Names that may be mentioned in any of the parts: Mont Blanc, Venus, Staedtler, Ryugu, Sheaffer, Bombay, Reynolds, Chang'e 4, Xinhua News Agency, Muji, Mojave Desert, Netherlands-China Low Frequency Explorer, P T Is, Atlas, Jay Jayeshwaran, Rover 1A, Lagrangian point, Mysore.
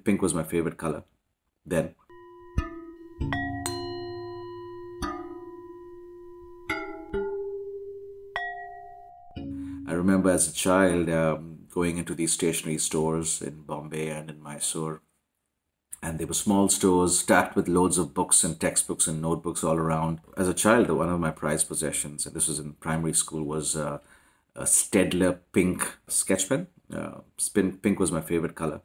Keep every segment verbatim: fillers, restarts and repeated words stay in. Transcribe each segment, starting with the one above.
and pink was my favorite color then. I remember as a child um, going into these stationery stores in Bombay and in Mysore, and they were small stores stacked with loads of books and textbooks and notebooks all around. As a child, one of my prized possessions, and this was in primary school, was uh, a Staedtler pink sketch pen. Uh, pink was my favorite color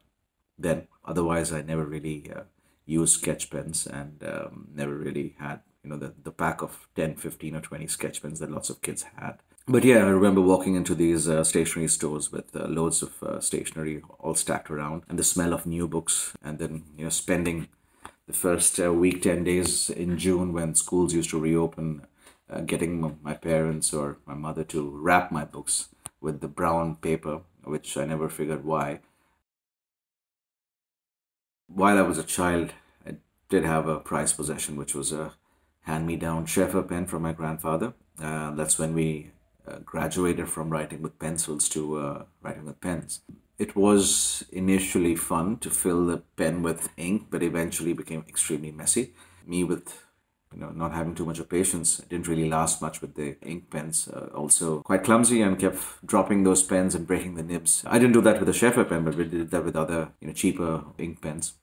then. Otherwise, I never really uh, used sketch pens, and um, never really had, you know, the, the pack of ten, fifteen or twenty sketch pens that lots of kids had. But yeah, I remember walking into these uh, stationery stores with uh, loads of uh, stationery all stacked around, and the smell of new books, and then, you know, spending the first uh, week, ten days in June when schools used to reopen, uh, getting my parents or my mother to wrap my books with the brown paper, which I never figured why. While I was a child, I did have a prized possession, which was a hand-me-down Sheaffer pen from my grandfather. Uh, that's when we uh, graduated from writing with pencils to uh, writing with pens. It was initially fun to fill the pen with ink, but eventually became extremely messy. Me, with you know, not having too much of patience, it didn't really last much with the ink pens. Uh, also quite clumsy, and kept dropping those pens and breaking the nibs. I didn't do that with a Sheaffer pen, but we did that with other, you know, cheaper ink pens.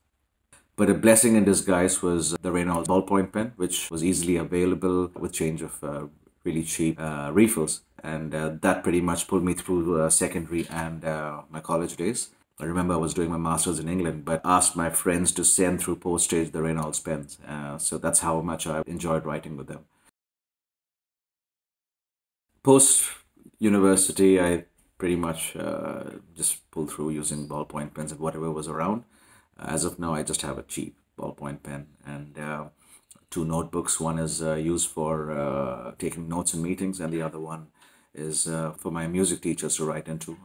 But a blessing in disguise was the Reynolds ballpoint pen, which was easily available with change of uh, really cheap uh, refills. And uh, that pretty much pulled me through uh, secondary and uh, my college days. I remember I was doing my master's in England, but asked my friends to send through postage the Reynolds pens. Uh, so that's how much I enjoyed writing with them. Post-university, I pretty much uh, just pulled through using ballpoint pens and whatever was around. As of now, I just have a cheap ballpoint pen and uh, two notebooks. One is uh, used for uh, taking notes in meetings, and the other one is uh, for my music teachers to write into.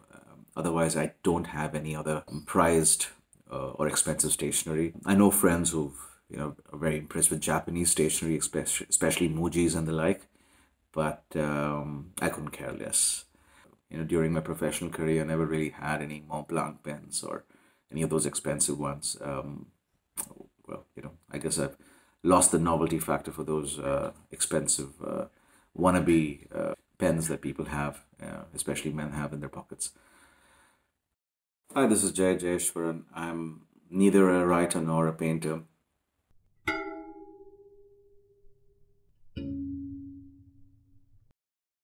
Otherwise, I don't have any other prized uh, or expensive stationery. I know friends who, you know, are very impressed with Japanese stationery, especially Mujis and the like, but um, I couldn't care less. You know, during my professional career, I never really had any Mont Blanc pens or any of those expensive ones. Um, well, you know, I guess I've lost the novelty factor for those uh, expensive uh, wannabe uh, pens that people have, uh, especially men have in their pockets. Hi, this is Jay Jayeshwaran. I'm neither a writer nor a painter.